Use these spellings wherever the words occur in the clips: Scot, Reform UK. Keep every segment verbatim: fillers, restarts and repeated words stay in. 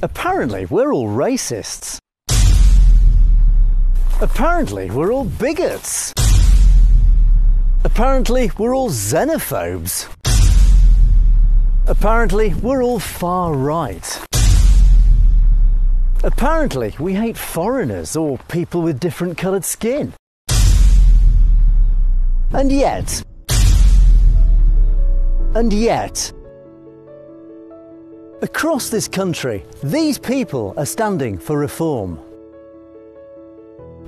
Apparently we're all racists. Apparently we're all bigots. Apparently we're all xenophobes. Apparently we're all far right. Apparently we hate foreigners or people with different coloured skin. And yet, and yet, across this country, these people are standing for reform.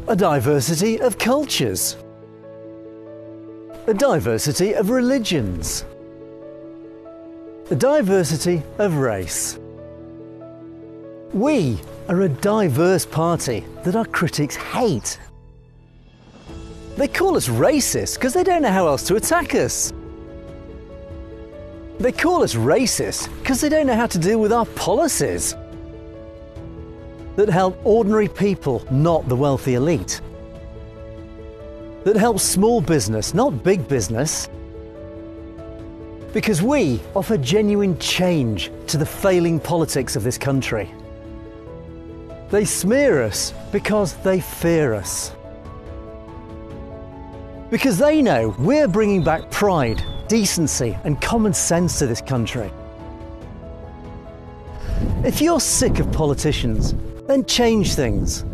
A diversity of cultures. A diversity of religions. A diversity of race. We are a diverse party that our critics hate. They call us racist because they don't know how else to attack us. They call us racist because they don't know how to deal with our policies that help ordinary people, not the wealthy elite, that help small business, not big business, because we offer genuine change to the failing politics of this country. They smear us because they fear us, because they know we're bringing back pride, decency and common sense to this country. If you're sick of politicians, then change things.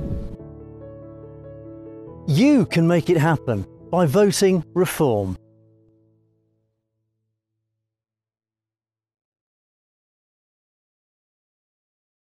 You can make it happen by voting Reform.